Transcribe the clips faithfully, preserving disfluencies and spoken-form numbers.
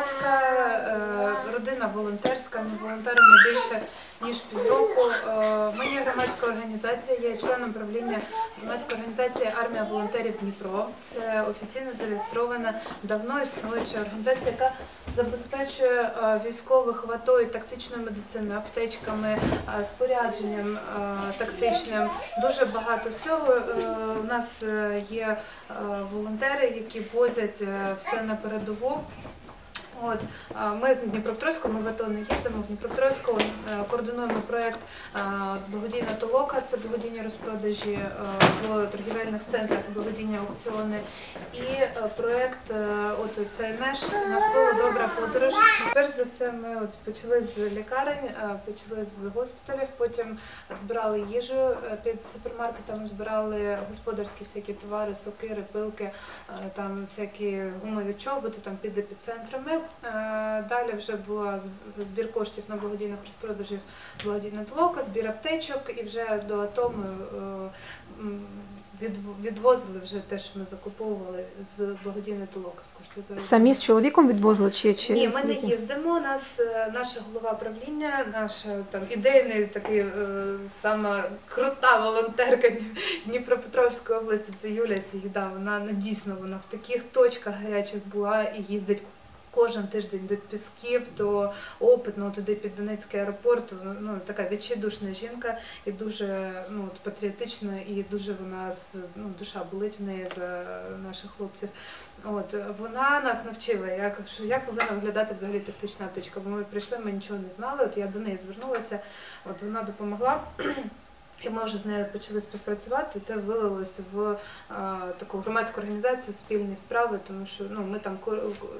Дніпровська, родина волонтерська, ми волонтеримо більше, ніж півроку. Ми є громадська організація, є членом правління громадської організації «Армія волонтерів Дніпро». Це офіційно зареєстрована, давно існуюча організація, яка забезпечує військових в АТО і тактичною медициною, аптечками, спорядженням тактичним. Дуже багато всього. У нас є волонтери, які возять все на передову. От, ми в Дніпропетровську, ми в АТО не їздимо, в Дніпропетровську координуємо проєкт «Благодійна толока», це благодійні розпродажі в торгівельних центрах, благодійні аукціони, і проєкт от, цей наш навколо «Добра подорож». Перш за все ми от почали з лікарень, почали з госпіталів, потім збирали їжу під супермаркетами, збирали господарські всякі товари, сокири, пилки, там всякі гумові чоботи, там під епіцентрами. Далі вже була збір коштів на благодійних розпродажів, благодійна толока, збір аптечок, і вже до АТО ми відвозили вже те, що ми закуповували з благодійної толоки. Самі з чоловіком відвозили? Чи, чи... Ні, ми не їздимо. Нас, наша голова правління, наша там, ідейна, така сама крута волонтерка Дніпропетровської області, це Юля Сігда. Вона, ну, дійсно вона в таких точках гарячих була і їздить кожен тиждень до Пісків, до Опитного, туди під Донецький аеропорт. Ну, така відчайдушна жінка і дуже, ну, патріотична, і дуже вона, ну, душа болить в неї за наших хлопців. От, вона нас навчила, як, що, як повинна виглядати взагалі тактична аптечка. Бо ми прийшли, ми нічого не знали, от я до неї звернулася, от вона допомогла. І ми вже з нею почали співпрацювати, те вилилося в а, таку громадську організацію «Спільні справи», тому що, ну, ми там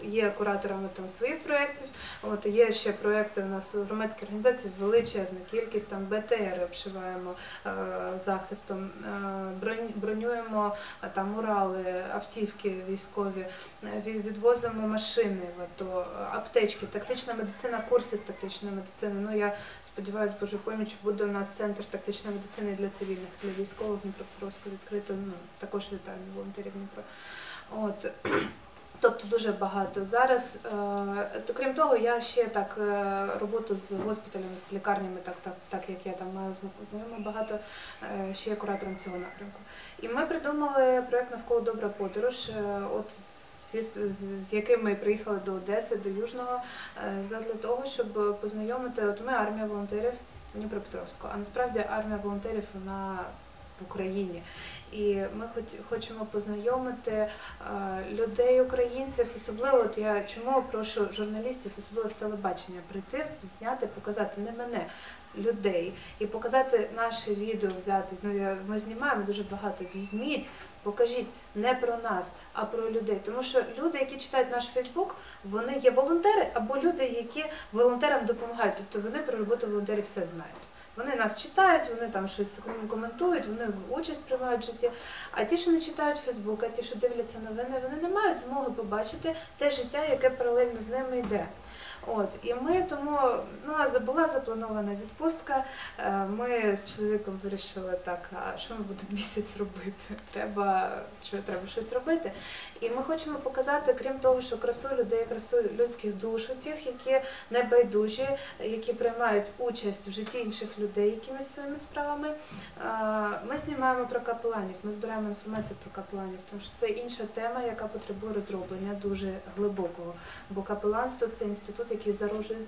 є кураторами там своїх проєктів, от, є ще проєкти у нас в громадській організації, величезна кількість, там БТР обшиваємо а, захистом, а, бронь, бронюємо а, там Урали, автівки військові, відвозимо машини в АТО, аптечки, тактична медицина, курси з тактичної медицини. Ну, я сподіваюся, Божу поміч, буде у нас центр тактичної медицини. Це не для цивільних, для військових Дніпропетровську відкрито, ну, також вітальні волонтерів Дніпро. От. Тобто дуже багато. Зараз, е, крім того, я ще так е, роботу з госпіталями, з лікарнями, так, так, так як я там маю знайомо багато, е, ще є куратором цього напрямку. І ми придумали проєкт навколо «Добра подорож», е, от, з яким ми приїхали до Одеси, до Южного, е, задля того, щоб познайомити, от ми армія волонтерів Дніпропетровську, а насправді армія волонтерів вона в Україні. І ми хоч, хочемо познайомити е, людей, українців, особливо, от я чому прошу журналістів, особливо з телебачення, прийти, зняти, показати не мене, людей, і показати наше відео, взяти, ну, я, ми знімаємо дуже багато, візьміть, покажіть не про нас, а про людей. Тому що люди, які читають наш Фейсбук, вони є волонтери або люди, які волонтерам допомагають, тобто вони про роботу волонтерів все знають. Вони нас читають, вони там щось коментують, вони участь приймають в житті. А ті, що не читають Фейсбук, а ті, що дивляться новини, вони не мають змоги побачити те життя, яке паралельно з ними йде. От, і ми тому, ну, а була запланована відпустка, ми з чоловіком вирішили так, а що ми будемо місяць робити, треба, що, треба щось робити. І ми хочемо показати, крім того, що красу людей, красу людських душ, тих, які небайдужі, які приймають участь в житті інших людей якимись своїми справами. Ми знімаємо про капеланів, ми збираємо інформацію про капеланів, тому що це інша тема, яка потребує розроблення дуже глибокого, бо капеланство – це інститут, який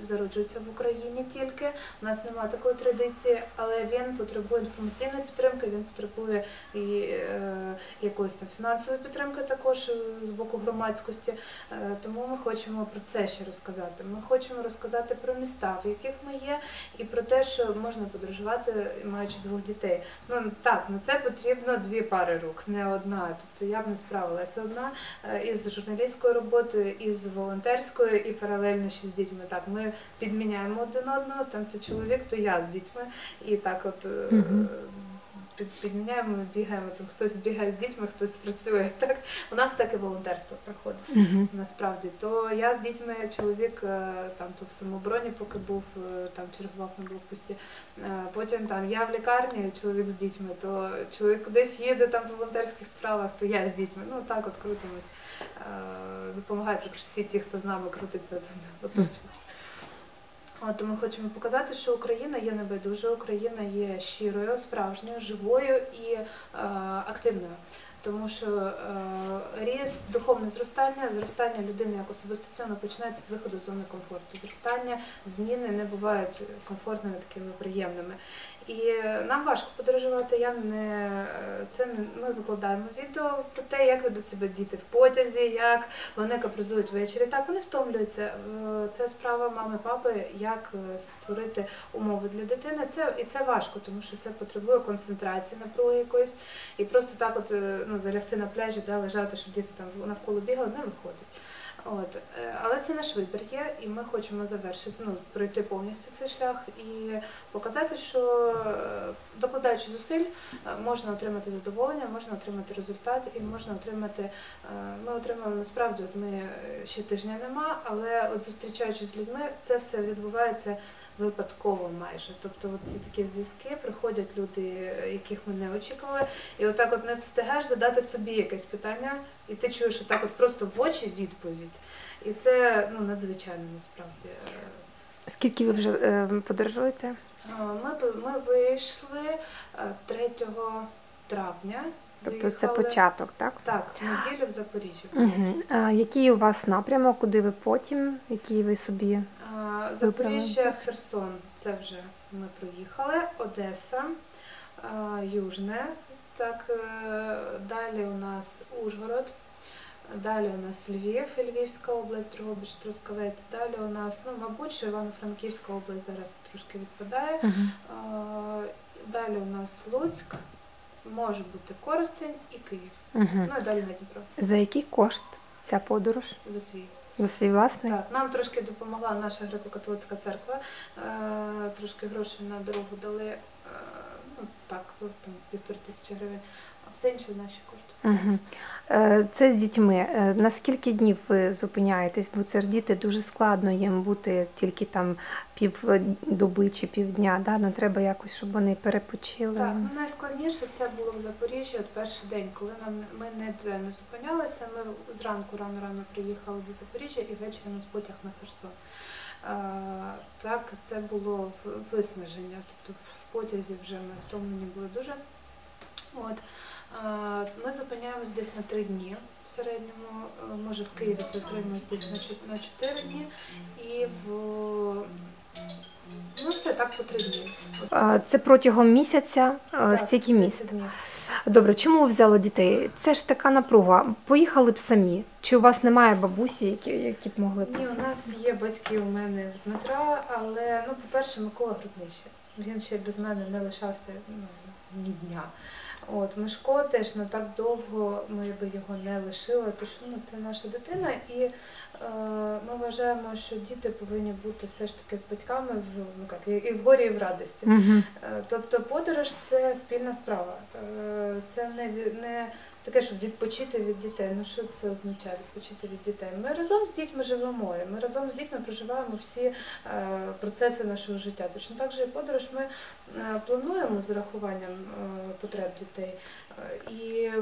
зароджується в Україні тільки, у нас немає такої традиції, але він потребує інформаційної підтримки, він потребує і е, якоїсь там фінансової підтримки також з боку громадськості, е, тому ми хочемо про це ще розказати. Ми хочемо розказати про міста, в яких ми є, і про те, що можна подорожувати, маючи двох дітей. Ну так, на це потрібно дві пари рук, не одна. Тобто я б не справилася одна із журналістською роботою, із волонтерською, і паралельно ще з дітьми. Так, ми підміняємо один одного, там то чоловік, то я з дітьми, і так от підняємо, бігаємо, там хтось бігає з дітьми, хтось працює. Так у нас так і волонтерство проходить. Угу. Насправді, то я з дітьми, чоловік там то в самобороні, поки був там чергував на блокпості. Потім там я в лікарні, чоловік з дітьми, то чоловік десь їде там в волонтерських справах, то я з дітьми. Ну так от крутимось. Допомагають всі ті, хто з нами крутиться, оточують. От, ми хочемо показати, що Україна є небайдужа, Україна є щирою, справжньою, живою і е, активною. Тому що е, ріст, духовне зростання, зростання людини як особистості, воно починається з виходу з зони комфорту. Зростання, зміни не бувають комфортними, такими приємними. І нам важко подорожувати. Я не це не ми викладаємо відео про те, як ведуть себе діти в потязі, як вони капризують ввечері. Так вони втомлюються. Це справа мами, папи, як створити умови для дитини. Це і це важко, тому що це потребує концентрації, напруги якоїсь, і просто так, от ну залягти на пляжі, да, лежати, щоб діти там навколо бігали, не виходить. От, але це наш вибір є, і ми хочемо завершити, ну, пройти повністю цей шлях і показати, що докладаючи зусиль, можна отримати задоволення, можна отримати результат і можна отримати. Ми отримаємо насправді, от ми ще тижня нема, але от зустрічаючись з людьми, це все відбувається випадково майже. Тобто от ці такі зв'язки, приходять люди, яких ми не очікували, і отак от не встигаєш задати собі якесь питання, і ти чуєш отак от просто в очі відповідь. І це ну, надзвичайно насправді. Скільки ви вже е, подорожуєте? Ми, ми вийшли третього травня. Тобто це початок, так? Так, неділю в Запоріжжі. Угу. А який у вас напрямок, куди ви потім, який ви собі? Запоріжжя, Херсон, це вже ми проїхали, Одеса, Южне, так, далі у нас Ужгород, далі у нас Львів, Львівська область, Дрогобич, Трускавець, далі у нас, ну, мабуть, що Івано-Франківська область зараз трошки відпадає, uh-huh. далі у нас Луцьк, може бути Коростень і Київ, uh-huh. ну і далі на Дніпро. За який кошт ця подорож? За свій. За свій власний? Так, нам трошки допомогла наша греко-католицька церква, е, трошки грошей на дорогу дали, е, ну так, там, півтори тисячі гривень, а все інше наші кошти. Угу. Е, це з дітьми. Е, на скільки днів ви зупиняєтесь? Бо це ж діти, дуже складно їм бути тільки там півдоби чи півдня, да? Ну, треба якось, щоб вони перепочили. Так, ну, найскладніше це було в Запоріжжі, от перший день, коли нам, ми ніде не зупинялися, ми зранку рано-рано приїхали до Запоріжжя і ввечері нас потяг на Херсон. Е, так, це було виснаження, тобто в потязі вже ми втомлені були дуже. От. Ми зупиняємось десь на три дні в середньому, може в Києві затримуємось десь на чотири дні і в... ну все, так по три дні. Це протягом місяця, так, стільки місць. Добре, чому ви взяли дітей? Це ж така напруга. Поїхали б самі? Чи у вас немає бабусі, які, які б могли б? Ні, у нас є батьки у мене Дмитра, але, ну, по-перше, Микола Грудничко. Він ще без мене не лишався, ну, ні дня. От, Мишко теж не так довго ми би його не лишили, тому що ну, це наша дитина, і е, ми вважаємо, що діти повинні бути все ж таки з батьками в, ну, як, і в горі, і в радості. Mm-hmm. е, тобто подорож – це спільна справа, е, це не, не таке, щоб відпочити від дітей. Ну що це означає відпочити від дітей? Ми разом з дітьми живемо, ми разом з дітьми проживаємо всі е, процеси нашого життя. Точно так же і подорож ми е, плануємо з урахуванням е, потреб дітей. Е, і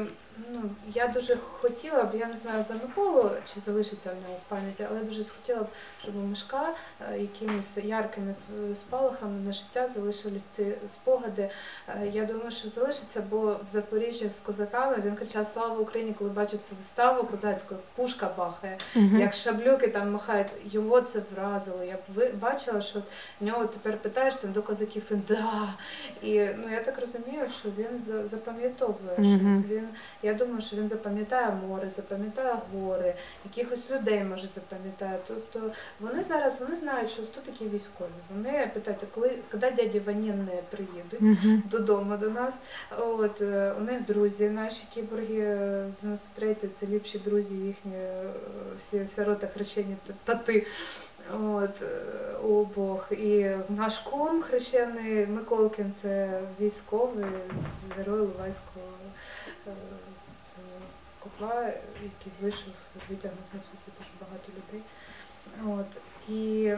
ну, я дуже хотіла б, я не знаю за Миколу, чи залишиться в нього в пам'яті, але я дуже хотіла б, щоб у Мишка е, якимись яркими спалахами на життя залишились ці спогади. Е, я думаю, що залишиться, бо в Запоріжжі з козаками він кричав «Слава Україні», коли бачив цю виставу козацьку, пушка бахає, uh-huh. як шаблюки там махають. Його це вразило. Я бачила, що в нього тепер питаєш там до козаків і «да». І ну, я так розумію, що він запам'ятовує uh-huh. щось. Він, я думаю, що він запам'ятає море, запам'ятає гори, якихось людей, може, запам'ятає. Тобто вони зараз вони знають, що тут такі військові. Вони питають, коли, коли дяді Ваня не приїдуть uh-huh. додому до нас. От, у них друзі наші, які Борги з дев'яносто третього, це ліпші друзі їхні, всі, вся рота хрещені тати. От, обох. І наш кум хрещений Миколкін, це військовий з героя Іловайського купла, який вийшов, витягнув на собі дуже багато людей. От, і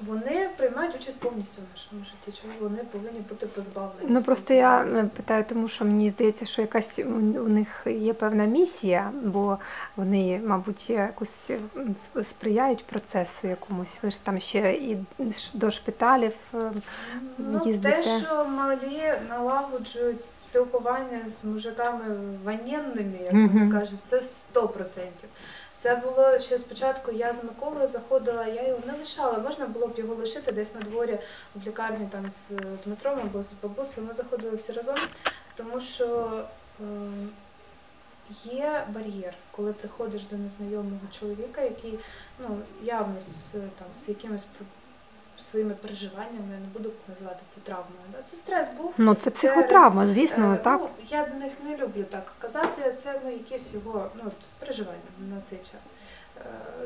вони приймають участь повністю в нашому житті, чому вони повинні бути позбавлені. Ну просто я питаю, тому що мені здається, що якась у них є певна місія, бо вони, мабуть, якось сприяють процесу якомусь. Ви ж там ще і до шпиталів їздите. Ну, те, що малі налагоджують спілкування з мужиками воєнними, як вони кажуть, це сто процентів. Це було ще спочатку, я з Миколою заходила, я його не лишала, можна було б його лишити десь на дворі в лікарні там, з Дмитром або з бабусею, ми заходили всі разом, тому що е, є бар'єр, коли приходиш до незнайомого чоловіка, який ну, явно з, там, з якимось своїми переживаннями, я не буду називати це травмою, да? Це стрес був. Ну це психотравма, звісно, е, так. Ну, я до них не люблю так казати, це ну, якісь його ну, переживання на цей час.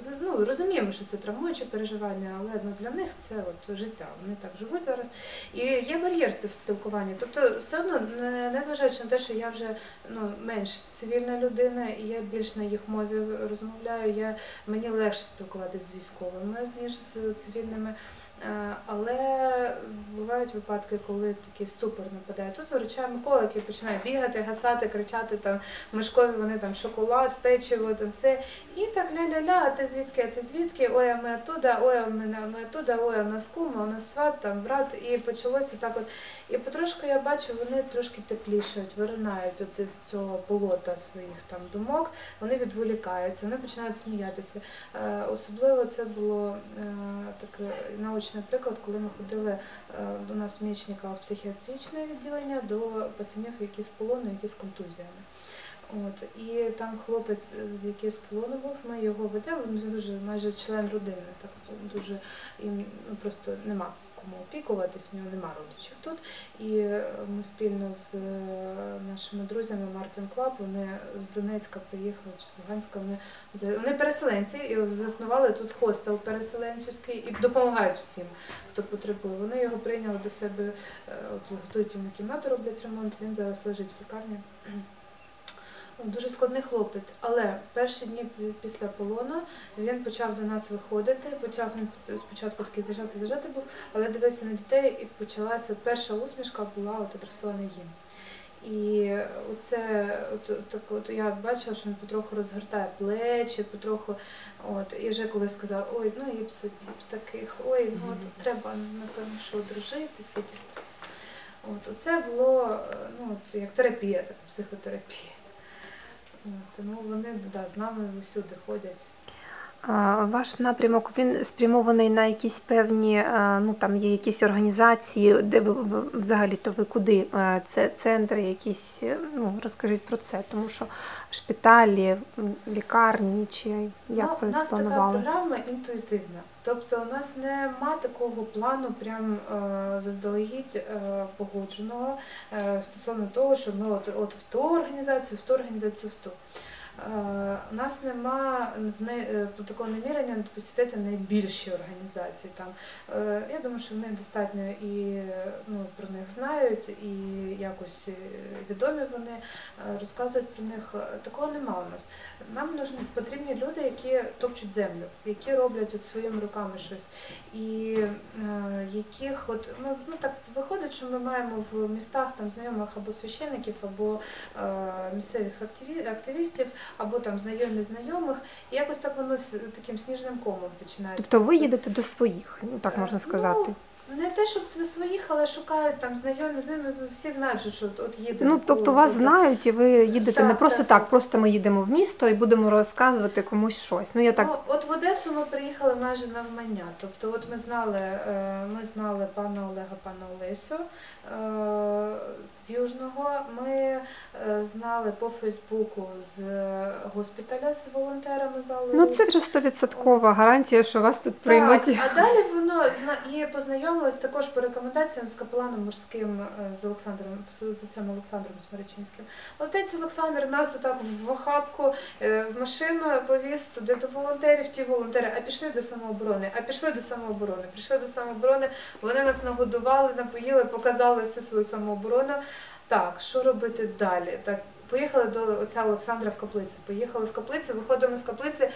Е, ну, розуміємо, що це травмуючі переживання, але ну, для них це от, життя, вони так живуть зараз. І є бар'єр в спілкуванні, тобто все одно, незважаючи на те, що я вже ну, менш цивільна людина, і я більш на їх мові розмовляю, я, мені легше спілкуватися з військовими, ніж з цивільними. Але бувають випадки, коли такий ступор нападає. Тут виручає Микола, який починає бігати, гасати, кричати, там, мишкові вони там шоколад, печиво, там все. І так ля-ля-ля, а ти звідки, а ти звідки, ой, а ми оттуда, ой, а ми, а ми оттуда, ой, а у нас кум, а у нас сват, там, брат. І почалося так от. І потрошку я бачу, вони трошки теплішають, виринають от із цього болота своїх там думок, вони відволікаються, вони починають сміятися. Особливо це було таке научне. Наприклад, коли ми ходили до нас мічника в психіатричне відділення до пацієнтів, які з полону, які з контузіями. От. І там хлопець, з який з полону був, ми його ведемо, він дуже, майже член родини, так, дуже, їм просто нема кому опікуватись, у нього нема родичів тут. І ми спільно з нашими друзями Martin Club, вони з Донецька приїхали, чи з Луганська, вони, вони переселенці і заснували тут хостел переселенческий і допомагають всім, хто потребує. Вони його прийняли до себе, от, готують йому кімнату, роблять ремонт, він зараз лежить в лікарні. Дуже складний хлопець, але перші дні після полону він почав до нас виходити, почав він спочатку такий зажати-зажати був, але дивився на дітей і почалася перша усмішка була от адресована їм. І оце, от, так, от я бачила, що він потроху розгортає плечі, потроху, от, і вже коли сказав, ой, ну і б собі б таких, ой, ну от треба, напевно, що одружитися. От, оце було, ну, от, як терапія, так, психотерапія. Тому вони да, з нами всюди ходять. А ваш напрямок, він спрямований на якісь певні, ну там є якісь організації, де ви взагалі-то ви куди? Це центри якісь, ну розкажіть про це, тому що шпиталі, лікарні чи як ну, ви спланували? У нас така програма інтуїтивна. Тобто у нас нема такого плану прям е, заздалегідь е, погодженого е, стосовно того, що ми от, от в ту організацію, в ту організацію, в ту. Е, у нас нема не, такого намірення посітити найбільші організації. Там. Е, я думаю, що в них достатньо і ну, про них знають, і якось відомі вони розказують про них. Такого нема у нас. Нам нужні, потрібні люди, які топчуть землю, які роблять от своїми руками щось. І е, яких от, ми, ну, так виходить, що ми маємо в містах там, знайомих або священників, або е, місцевих активі, активістів, або там знайомі знайомих, і якось так воно з таким сніжним комом починається. Тобто ви їдете до своїх, так можна сказати? Ну, не те, щоб до своїх, але шукають там знайомі, з ними всі знають, що от їдете. Ну, тобто вас знають, і ви їдете так, не просто так, так, так, просто ми їдемо в місто і будемо розказувати комусь щось. Ну, я так... ну, от в Одесу ми приїхали майже навмання, тобто от ми знали, ми знали пана Олега, пана Олесю з Южного, ми знали по Фейсбуку з госпіталя, з волонтерами залу. Ну, це вже стовідсоткова гарантія, що вас тут приймуть. Так, а далі воно, і познайомилися, Звернулася також по рекомендаціям з капеланом морським, з Олександром, посадовцем Олександром Сморичинським. Отець Олександр нас отак в охапку, в машину повіз туди до волонтерів, ті волонтери, а пішли до самооборони, а пішли до самооборони, прийшли до самооборони, вони нас нагодували, напоїли, показали всю свою самооборону. Так, що робити далі? Так, поїхали до отця Олександра в каплицю, поїхали в каплицю, виходимо з каплиці,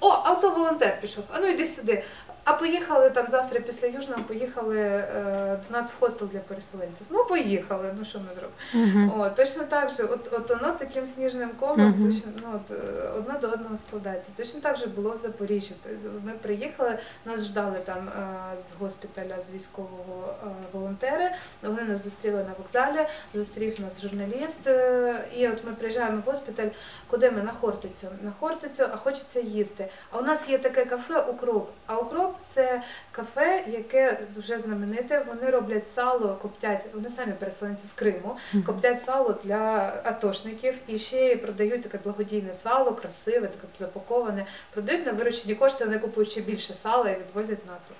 о, а то волонтер пішов, а ну йди сюди. А поїхали там завтра після Южного, поїхали е, до нас в хостел для переселенців. Ну поїхали, ну що ми зробимо. Uh-huh. О, точно так же, от, от воно таким сніжним комом, uh-huh. точно, ну, от, одно до одного складається. Точно так же було в Запоріжжі. Ми приїхали, нас ждали там е, з госпіталя, з військового е, волонтери, вони нас зустріли на вокзалі, зустрів нас журналіст. Е, і от ми приїжджаємо в госпіталь, куди ми? На Хортицю. На Хортицю, а хочеться їсти. А у нас є таке кафе «Укроп». А «Укроп» це кафе, яке вже знамените, вони роблять сало, коптять, вони самі переселенці з Криму, коптять сало для атошників і ще продають таке благодійне сало, красиве, таке запаковане, продають на виручені кошти, вони купують ще більше сала і відвозять на то.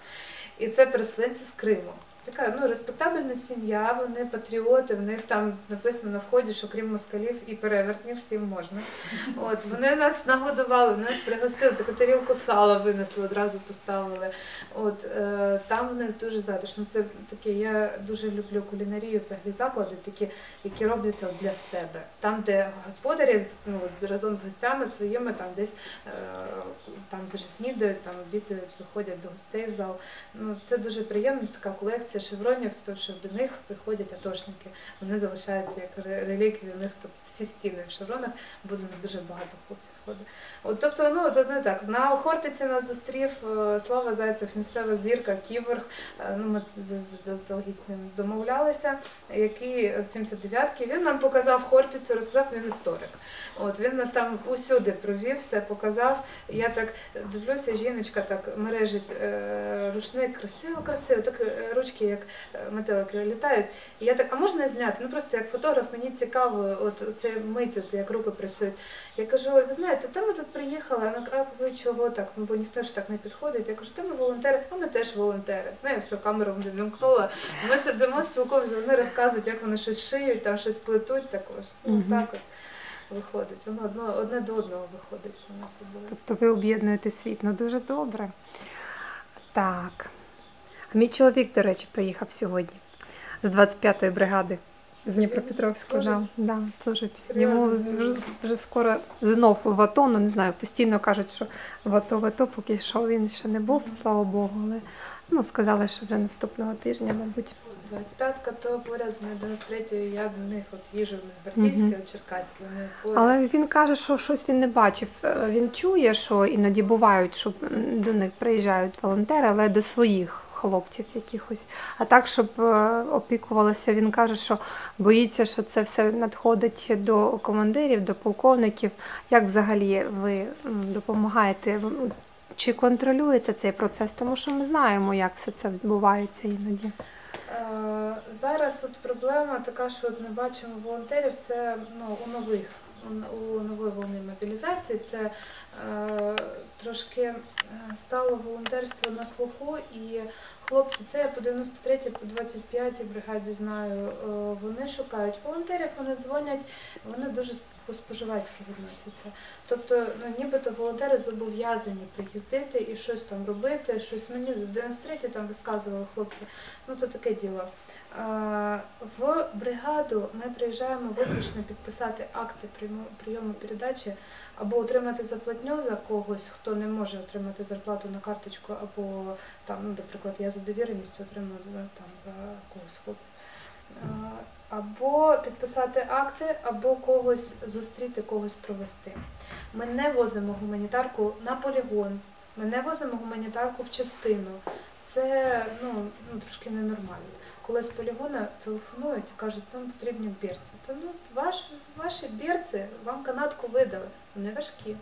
І це переселенці з Криму. Така, ну, респектабельна сім'я, вони патріоти, в них там написано на вході, що крім москалів і перевертнів всім можна. От, вони нас нагодували, вони нас пригостили, таку тарілку сала винесли, одразу поставили. От, е, там в них дуже затишно. Це таке, я дуже люблю кулінарію, взагалі заклади такі, які робляться для себе. Там, де господарі, ну, от, разом з гостями своїми, там десь е, там снідають, там обідають, виходять до гостей в зал. Ну, це дуже приємно, така колекція шевронів, тому що до них приходять атошники. Вони залишають як реліквію, у них тут всі стіни в шевронах, бо дуже багато хлопців ходить. От, тобто, ну, от не так. На Хортиці нас зустрів Слава Зайцев, місцева зірка, кіборг. Ну, ми заздалегідь з ним домовлялися, який з сімдесят дев'ятки. Він нам показав Хортицю, розказав, він історик. От, він нас там усюди провів, все показав. Я так дивлюся, жіночка так мережить рушник, красиво-красиво, так ручки як метелики літають. І я так, а можна зняти? Ну просто як фотограф, мені цікаво, от це мить, от, як руки працюють. Я кажу, ви знаєте, та ми тут приїхали, а ви чого так? Бо ніхто ж так не підходить. Я кажу, та ми волонтери, а ми теж волонтери. Ну я всю камеру відімкнула. Ми сидимо, спілкуємося, вони розказують, як вони щось шиють, там щось плетуть також. Ну, угу. Так от виходить. Воно одно, одне до одного виходить саме собою. Тобто ви об'єднуєте світ, ну дуже добре. Так. Мій чоловік, до речі, приїхав сьогодні з двадцять п'ятої бригади з Дніпропетровської. Да, да, служить. Йому вже, вже скоро знов в АТО, ну не знаю, постійно кажуть, що в АТО, в АТО, поки що він ще не був, слава Богу, але ну, сказали, що вже наступного тижня, мабуть. двадцять п'ятка, то поряд з мене дев'яносто третьою, я до них от їжу в Бартійській, угу. Черкаській. Але він каже, що щось він не бачив. Він чує, що іноді бувають, що до них приїжджають волонтери, але до своїх хлопців якихось. А так, щоб опікувалося, він каже, що боїться, що це все надходить до командирів, до полковників. Як взагалі ви допомагаєте? Чи контролюється цей процес? Тому що ми знаємо, як все це відбувається іноді. Зараз от проблема така, що от ми бачимо волонтерів, це ну, у нових, у нової волни мобілізації, це е, трошки стало волонтерство на слуху, і хлопці, це я по дев'яносто третій, по двадцять п'ятій бригаді знаю, е, вони шукають волонтерів, вони дзвонять, вони дуже по-споживацьки відносяться. Тобто, ну, нібито волонтери зобов'язані приїздити і щось там робити, щось мені в дев'яносто третій там висказували хлопці, ну то таке діло. В бригаду ми приїжджаємо виключно підписати акти прийому передачі або отримати заплатню за когось, хто не може отримати зарплату на карточку, або там, ну, наприклад, я за довіреністю отримую там за когось хлопця. Або підписати акти, або когось зустріти, когось провести. Ми не возимо гуманітарку на полігон, ми не возимо гуманітарку в частину. Це ну, ну, трошки ненормально. Коли з полігона телефонують і кажуть, нам потрібні бірці. Та, ну, ваш, ваші бірці вам канатку видали, вони важкі.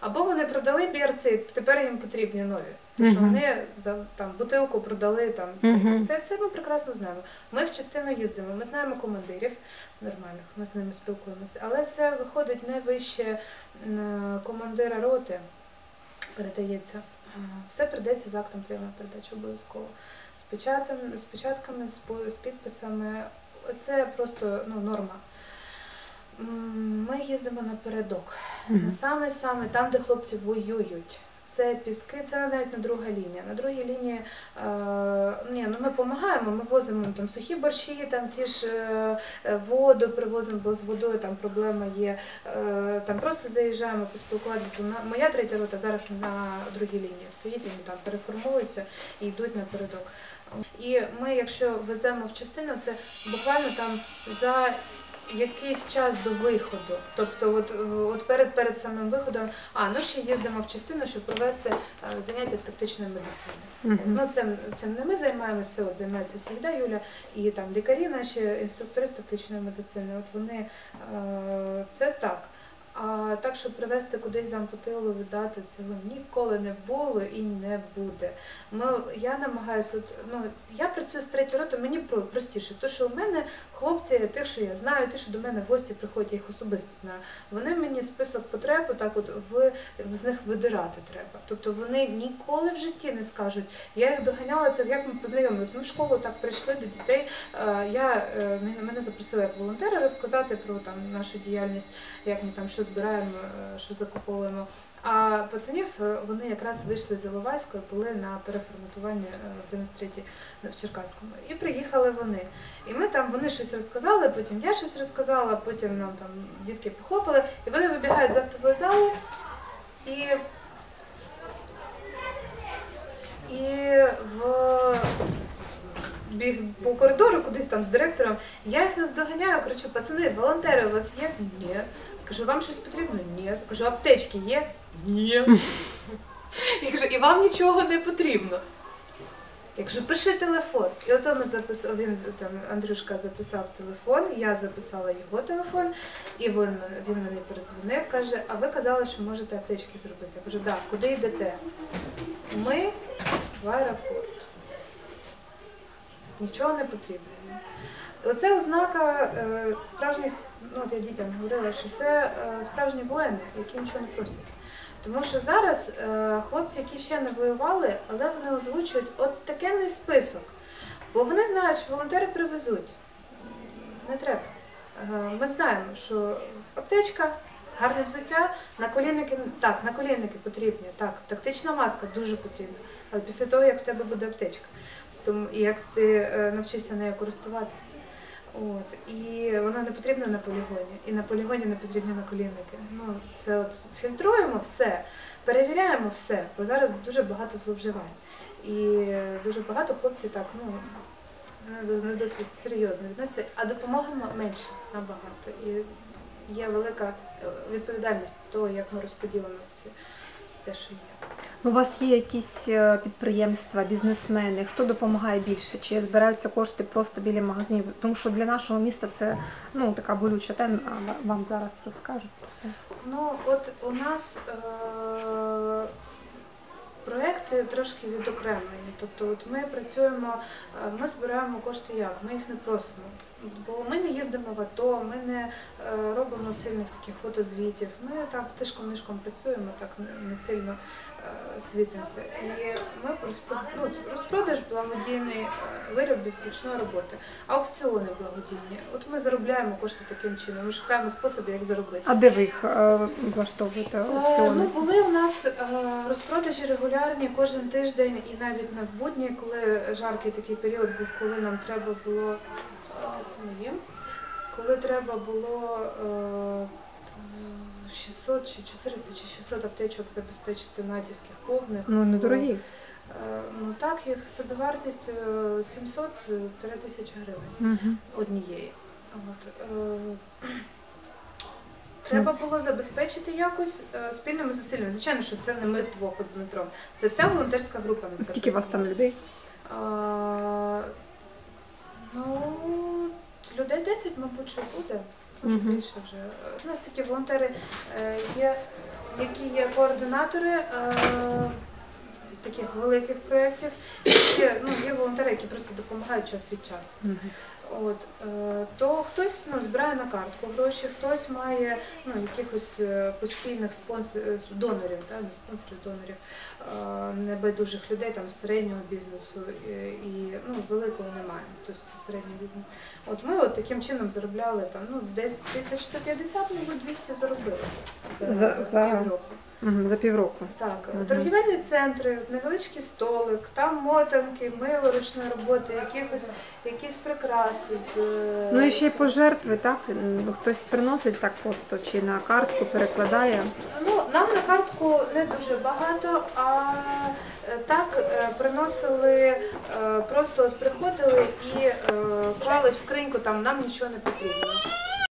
Або вони продали бірці, тепер їм потрібні нові. Тому що вони за там, бутилку продали, там, це, це все ми прекрасно знаємо. Ми в частину їздимо, ми знаємо командирів нормальних, ми з ними спілкуємося. Але це виходить не вище командира роти, передається. Все прийдеться з актом прийому передачі обов'язково. З, печатом, з печатками, з, з підписами. Це просто ну, норма. Ми їздимо напередок. Mm-hmm. Саме-саме там, де хлопці воюють. Це піски, це навіть на друга лінія. На другій лінії е, ні, ну ми допомагаємо, ми возимо там сухі борщі, там ті ж е, воду привозимо, бо з водою там проблема є. Е, там просто заїжджаємо, поспілкуватися. Моя третя рота зараз на другій лінії стоїть, вони там переформовуються і йдуть напередок. І ми, якщо веземо в частину, це буквально там за якийсь час до виходу, тобто от, от перед, перед самим виходом, а, ну ще їздимо в частину, щоб провести а, заняття з тактичної медицини. Mm-hmm. Ну, цим, цим не ми займаємося, от займається Сігда Юля і там лікарі наші, інструктори з тактичної медицини, от вони, а, це так. А так, щоб привезти кудись зампотилу, віддати, цього ніколи не було і не буде. Ми, я намагаюся, от, ну, я працюю з третьою ротою, мені простіше, тому що у мене хлопці, тих, що я знаю, ті, що до мене в гості приходять, я їх особисто знаю, вони мені список потреб, так от в, з них видирати треба. Тобто вони ніколи в житті не скажуть, я їх доганяла, це як ми познайомилися, ми в школу так прийшли до дітей, я, мене запросили як волонтери розказати про там, нашу діяльність, як ми там, що збираємо, що закуповуємо. А пацанів, вони якраз вийшли з Іловайської, були на переформатуванні в дев'яносто третій в Черкаському. І приїхали вони. І ми там, вони щось розказали, потім я щось розказала, потім нам там дітки похлопали. І вони вибігають з актової зали і, і в... біг по коридору кудись там з директором. Я їх наздоганяю, кажу, пацани, волонтери у вас є? Ні. Кажу, вам щось потрібно? Ні. Кажу, аптечки є? Ні. Я кажу, і вам нічого не потрібно. Я кажу, пиши телефон. І ото ми записали, він, там, Андрюшка записав телефон, я записала його телефон, і він, він мені передзвонив, каже, а ви казали, що можете аптечки зробити. Я кажу, так, куди йдете? Ми в аеропорт. Нічого не потрібно. Оце ознака е, справжніх, ну от я дітям говорила, що це е, справжні воїни, які нічого не просять. Тому що зараз е, хлопці, які ще не воювали, але вони озвучують от такий список, бо вони знають, що волонтери привезуть. Не треба. Е, ми знаємо, що аптечка, гарне взуття, наколінники, так, наколінники потрібні, так, тактична маска дуже потрібна, але після того, як в тебе буде аптечка. Тому, і як ти навчишся нею користуватися. От. І вона не потрібна на полігоні, і на полігоні не потрібні наколінники. Ну, це от фільтруємо все, перевіряємо все, бо зараз дуже багато зловживань. І дуже багато хлопців так, ну, не досить серйозно відносяться, а допомоги менше набагато. І є велика відповідальність з того, як ми розподілимо ці те, що є. У вас є якісь підприємства, бізнесмени, хто допомагає більше? Чи збираються кошти просто біля магазинів? Тому що для нашого міста це ну, така болюча тема, вам зараз розкажуть. Ну, от у нас е- проекти трошки відокремлені. Тобто от ми працюємо, ми збираємо кошти як? Ми їх не просимо. Бо ми не їздимо в АТО, ми не робимо сильних таких фотозвітів, ми так тишком-нишком працюємо, так не сильно світимося. І ми розпродаж благодійний виробів ручної роботи, аукціони благодійні. От ми заробляємо кошти таким чином, ми шукаємо способи, як заробити. А де ви їх влаштовуєте аукціони? Ну, були у нас розпродажі регулярні кожен тиждень і навіть на будні, коли жаркий такий період був, коли нам треба було... Коли треба було шістсот, чи чотириста, чи шістсот аптечок забезпечити натівських повних. Ну, недорогі. Ну так, їх собівартість сімсот-три тисячі гривень угу. однієї. От, е... Треба було забезпечити якось спільними зусиллями. Звичайно, що це не ми вдвох от з Дмитром. Це вся волонтерська група. На це скільки у вас там людей? А... Ну... Людей десять, мабуть, що буде, може mm-hmm. більше вже. У нас такі волонтери, є, які є координатори таких великих проєктів. Є, ну, є волонтери, які просто допомагають час від часу. От, то хтось ну, збирає на картку гроші, хтось має ну, якихось постійних спонсор... донорів, та, не спонсорів, донорів, небайдужих людей там, з середнього бізнесу і ну, великого немає, тобто середній бізнес. От ми от таким чином заробляли там, ну, десь тисячу сто п'ятдесят, мабуть, двісті заробили за, за, за... півроку. Угу, за півроку. Так, угу. Торгівельні центри, невеличкий столик, там мотанки, мило ручної роботи, якихось, якісь прикраси. З... Ну і ще й пожертви, так? Хтось приносить так просто, чи на картку перекладає? Ну, нам на картку не дуже багато, а так приносили, просто от приходили і клали в скриньку, там нам нічого не потрібно.